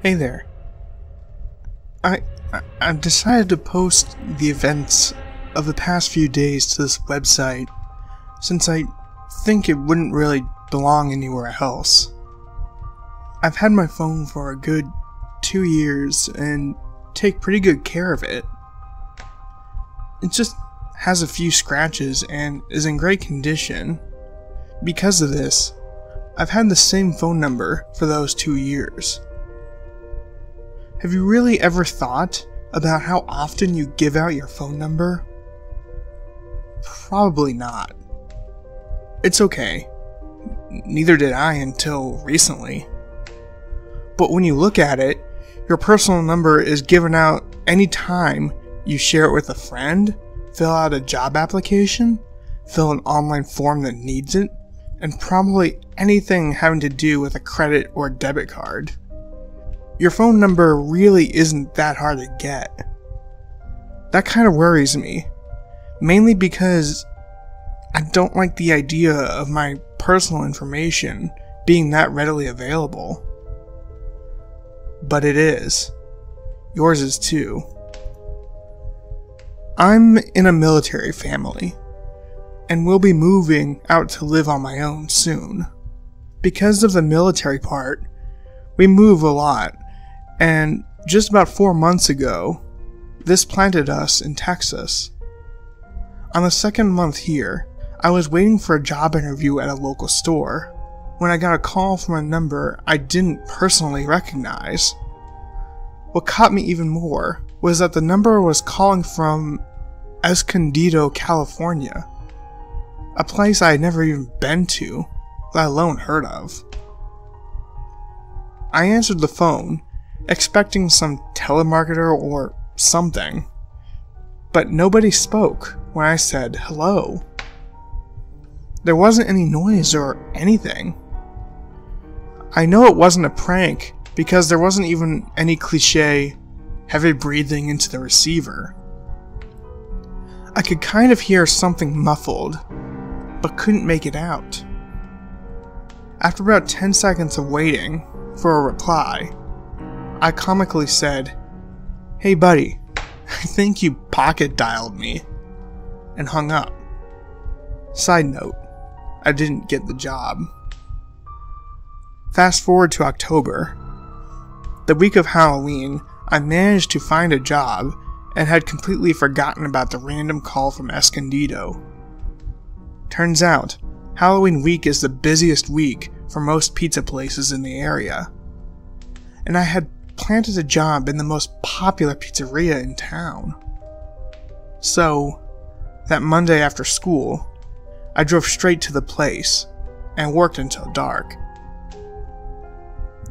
Hey there. I've decided to post the events of the past few days to this website, since I think it wouldn't really belong anywhere else. I've had my phone for a good 2 years and take pretty good care of it. It just has a few scratches and is in great condition. Because of this, I've had the same phone number for those 2 years. Have you really ever thought about how often you give out your phone number? Probably not. It's okay. Neither did I until recently. But when you look at it, your personal number is given out any time you share it with a friend, fill out a job application, fill an online form that needs it, and probably anything having to do with a credit or debit card. Your phone number really isn't that hard to get. That kind of worries me, mainly because I don't like the idea of my personal information being that readily available. But it is. Yours is too. I'm in a military family, and will be moving out to live on my own soon. Because of the military part, we move a lot, and just about 4 months ago, this planted us in Texas. On the second month here, I was waiting for a job interview at a local store when I got a call from a number I didn't personally recognize. What caught me even more was that the number was calling from Escondido, California, a place I had never even been to, let alone heard of. I answered the phone, expecting some telemarketer or something, but nobody spoke when I said hello. There wasn't any noise or anything. I know it wasn't a prank because there wasn't even any cliché heavy breathing into the receiver. I could kind of hear something muffled, but couldn't make it out. After about 10 seconds of waiting for a reply, I comically said, "Hey buddy, I think you pocket dialed me," and hung up. Side note, I didn't get the job. Fast forward to October. The week of Halloween, I managed to find a job and had completely forgotten about the random call from Escondido. Turns out, Halloween week is the busiest week for most pizza places in the area, and I had planted a job in the most popular pizzeria in town. So, that Monday after school, I drove straight to the place and worked until dark.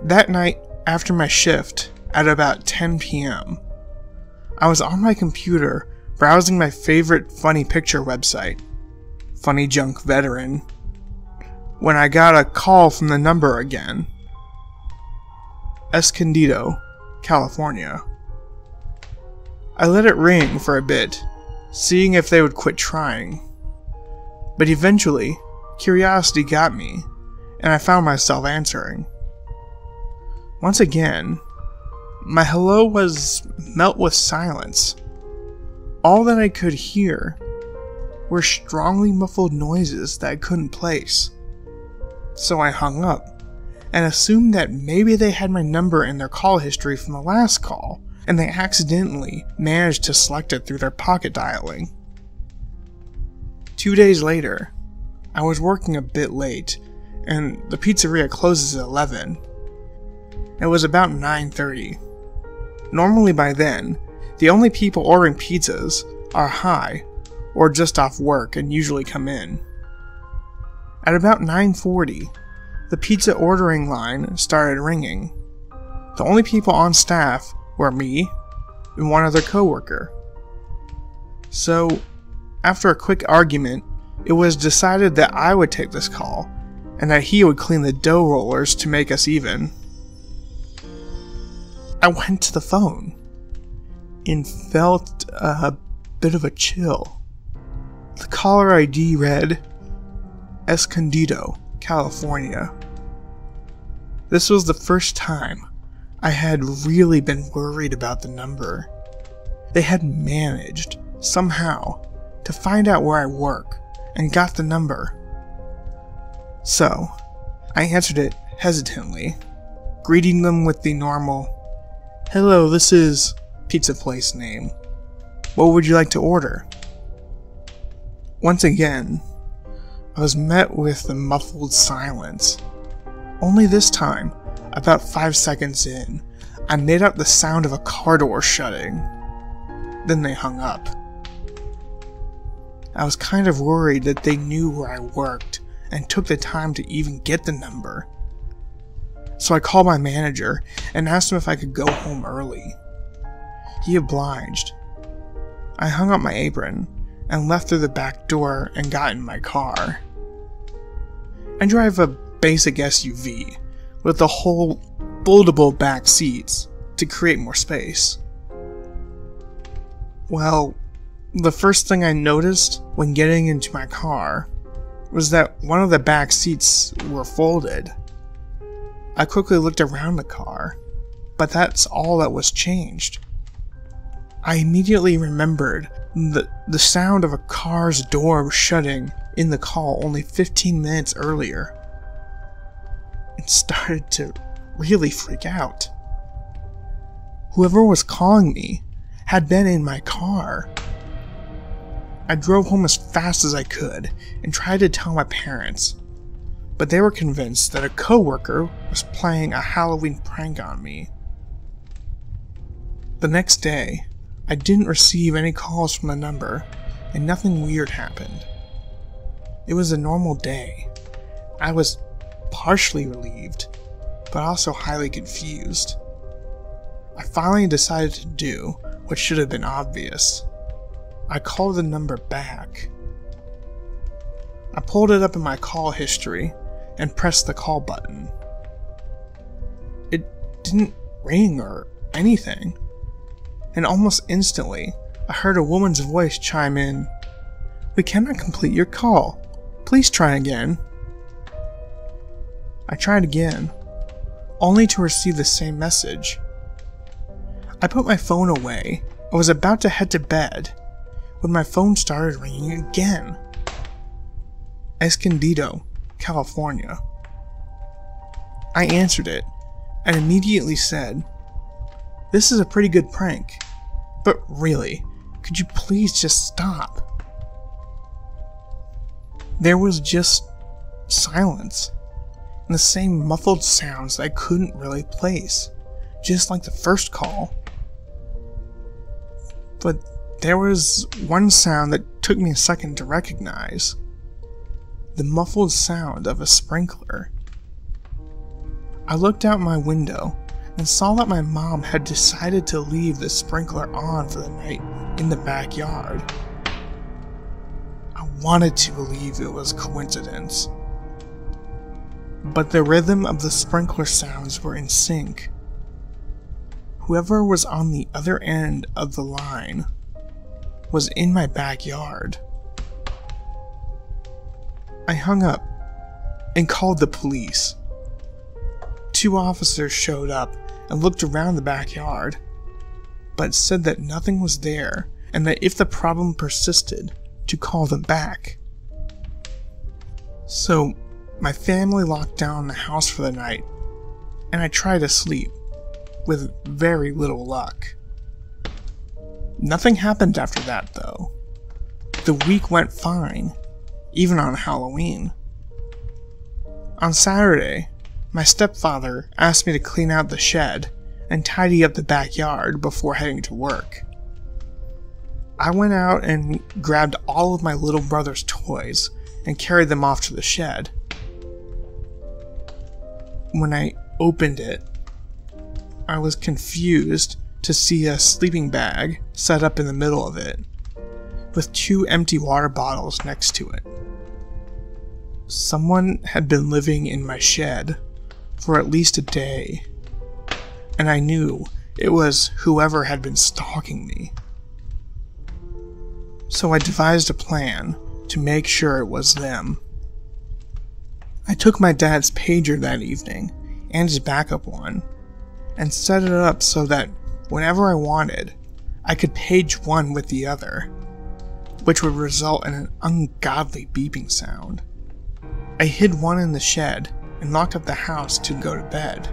That night, after my shift at about 10 p.m., I was on my computer browsing my favorite funny picture website, Funny Junk Veteran, when I got a call from the number again. Escondido, California. I let it ring for a bit, seeing if they would quit trying. But eventually, curiosity got me, and I found myself answering. Once again, my hello was met with silence. All that I could hear were strongly muffled noises that I couldn't place. So I hung up, and assumed that maybe they had my number in their call history from the last call, and they accidentally managed to select it through their pocket dialing. 2 days later, I was working a bit late, and the pizzeria closes at 11. It was about 9:30. Normally by then, the only people ordering pizzas are high, or just off work and usually come in. At about 9:40, the pizza ordering line started ringing. The only people on staff were me and one other coworker. So, after a quick argument, it was decided that I would take this call and that he would clean the dough rollers to make us even. I went to the phone and felt a bit of a chill. The caller ID read Escondido, California. This was the first time I had really been worried about the number. They had managed, somehow, to find out where I work and got the number. So, I answered it hesitantly, greeting them with the normal, "Hello, this is pizza place name. What would you like to order?" Once again, I was met with the muffled silence. Only this time, about 5 seconds in, I made out the sound of a car door shutting. Then they hung up. I was kind of worried that they knew where I worked and took the time to even get the number. So I called my manager and asked him if I could go home early. He obliged. I hung up my apron and left through the back door and got in my car. I drive a basic SUV with the whole foldable back seats to create more space. Well, the first thing I noticed when getting into my car was that one of the back seats were folded. I quickly looked around the car, but that's all that was changed. I immediately remembered the sound of a car's door shutting in the call only 15 minutes earlier, and started to really freak out. Whoever was calling me had been in my car. I drove home as fast as I could and tried to tell my parents, but they were convinced that a coworker was playing a Halloween prank on me. The next day, I didn't receive any calls from the number, and nothing weird happened. It was a normal day. I was partially relieved, but also highly confused. I finally decided to do what should have been obvious. I called the number back. I pulled it up in my call history and pressed the call button. It didn't ring or anything, and almost instantly I heard a woman's voice chime in, "We cannot complete your call. Please try again." I tried again, only to receive the same message. I put my phone away and was about to head to bed when my phone started ringing again. Escondido, California. I answered it and immediately said, "This is a pretty good prank, but really, could you please just stop?" There was just silence, and the same muffled sounds that I couldn't really place, just like the first call. But there was one sound that took me a second to recognize. The muffled sound of a sprinkler. I looked out my window and saw that my mom had decided to leave the sprinkler on for the night in the backyard. I wanted to believe it was coincidence, but the rhythm of the sprinkler sounds were in sync. Whoever was on the other end of the line was in my backyard. I hung up and called the police. 2 officers showed up and looked around the backyard, but said that nothing was there and that if the problem persisted, to call them back. So my family locked down the house for the night, and I tried to sleep, with very little luck. Nothing happened after that, though. The week went fine, even on Halloween. On Saturday, my stepfather asked me to clean out the shed and tidy up the backyard before heading to work. I went out and grabbed all of my little brother's toys and carried them off to the shed. When I opened it, I was confused to see a sleeping bag set up in the middle of it, with 2 empty water bottles next to it. Someone had been living in my shed for at least a day, and I knew it was whoever had been stalking me. So I devised a plan to make sure it was them. I took my dad's pager that evening and his backup one and set it up so that whenever I wanted, I could page one with the other, which would result in an ungodly beeping sound. I hid one in the shed and locked up the house to go to bed.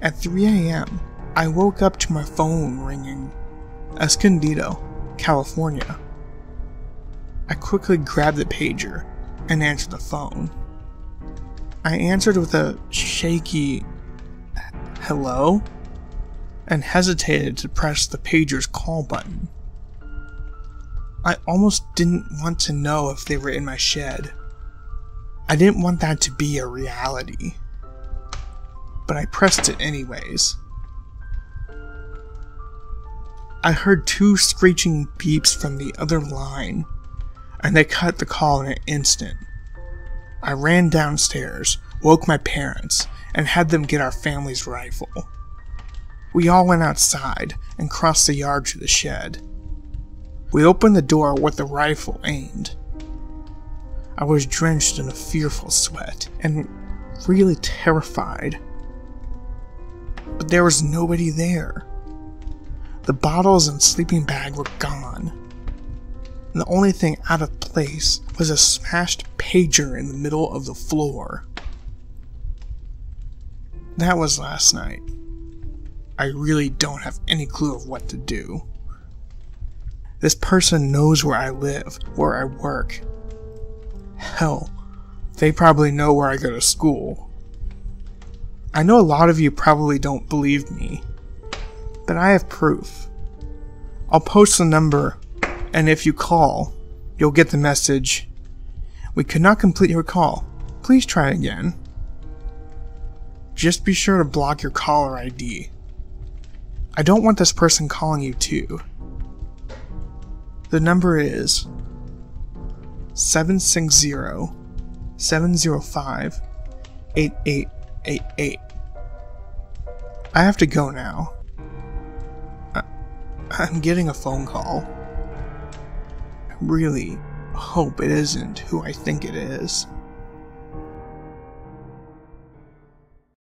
At 3 AM, I woke up to my phone ringing. Escondido, California. I quickly grabbed the pager and answered the phone. I answered with a shaky hello and hesitated to press the pager's call button. I almost didn't want to know if they were in my shed. I didn't want that to be a reality, but I pressed it anyways. I heard two screeching beeps from the other line, and they cut the call in an instant. I ran downstairs, woke my parents, and had them get our family's rifle. We all went outside and crossed the yard to the shed. We opened the door with the rifle aimed. I was drenched in a fearful sweat and really terrified. But there was nobody there. The bottles and sleeping bag were gone. The only thing out of place was a smashed pager in the middle of the floor. That was last night. I really don't have any clue of what to do. This person knows where I live, where I work. Hell, they probably know where I go to school. I know a lot of you probably don't believe me, but I have proof. I'll post the number, and if you call, you'll get the message, "We could not complete your call. Please try again." Just be sure to block your caller ID. I don't want this person calling you too. The number is 760-705-8888. I have to go now. I'm getting a phone call. I really hope it isn't who I think it is.